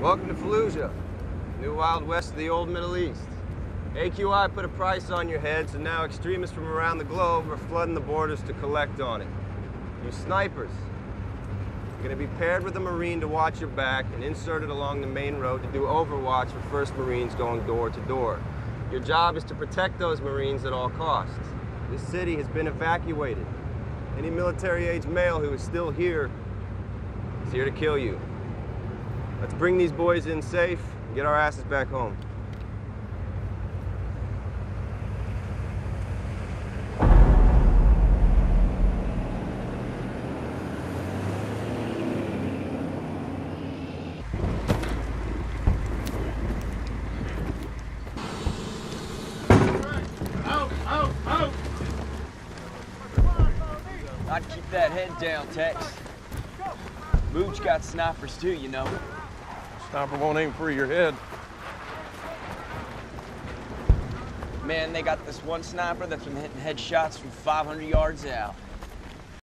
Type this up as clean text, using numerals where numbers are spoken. Welcome to Fallujah, new Wild West of the old Middle East. AQI put a price on your head, so now extremists from around the globe are flooding the borders to collect on it. You snipers, you're going to be paired with a Marine to watch your back and inserted along the main road to do overwatch for First Marines going door to door. Your job is to protect those Marines at all costs. This city has been evacuated. Any military-aged male who is still here is here to kill you. Let's bring these boys in safe and get our asses back home. Out! I'd keep that head down, Tex. Mooch got snipers too, you know. Sniper won't aim for your head. Man, they got this one sniper that's been hitting headshots from 500 yards out.